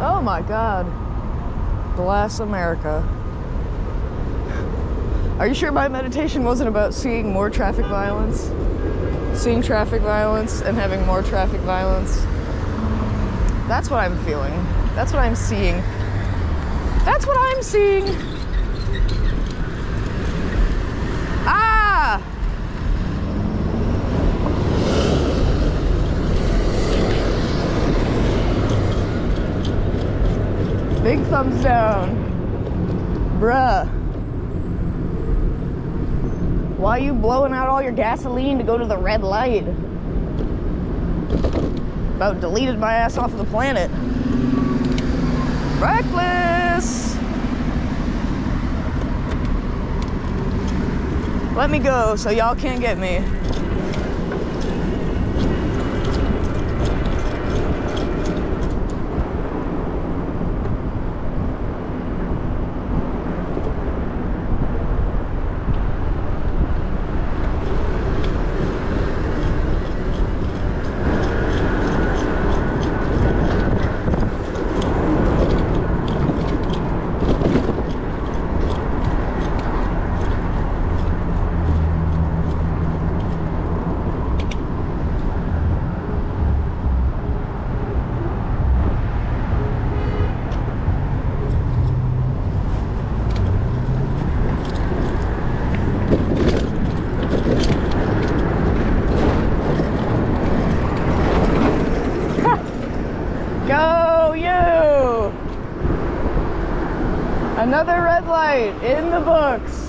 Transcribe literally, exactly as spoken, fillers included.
Oh my God. Bless America. Are you sure my meditation wasn't about seeing more traffic violence? Seeing traffic violence and having more traffic violence? That's what I'm feeling. That's what I'm seeing. That's what I'm seeing. Ah! Big thumbs down. Bruh. Why are you blowing out all your gasoline to go to the red light? About deleted my ass off of the planet. Reckless! Let me go so y'all can't get me. Another red light in the books.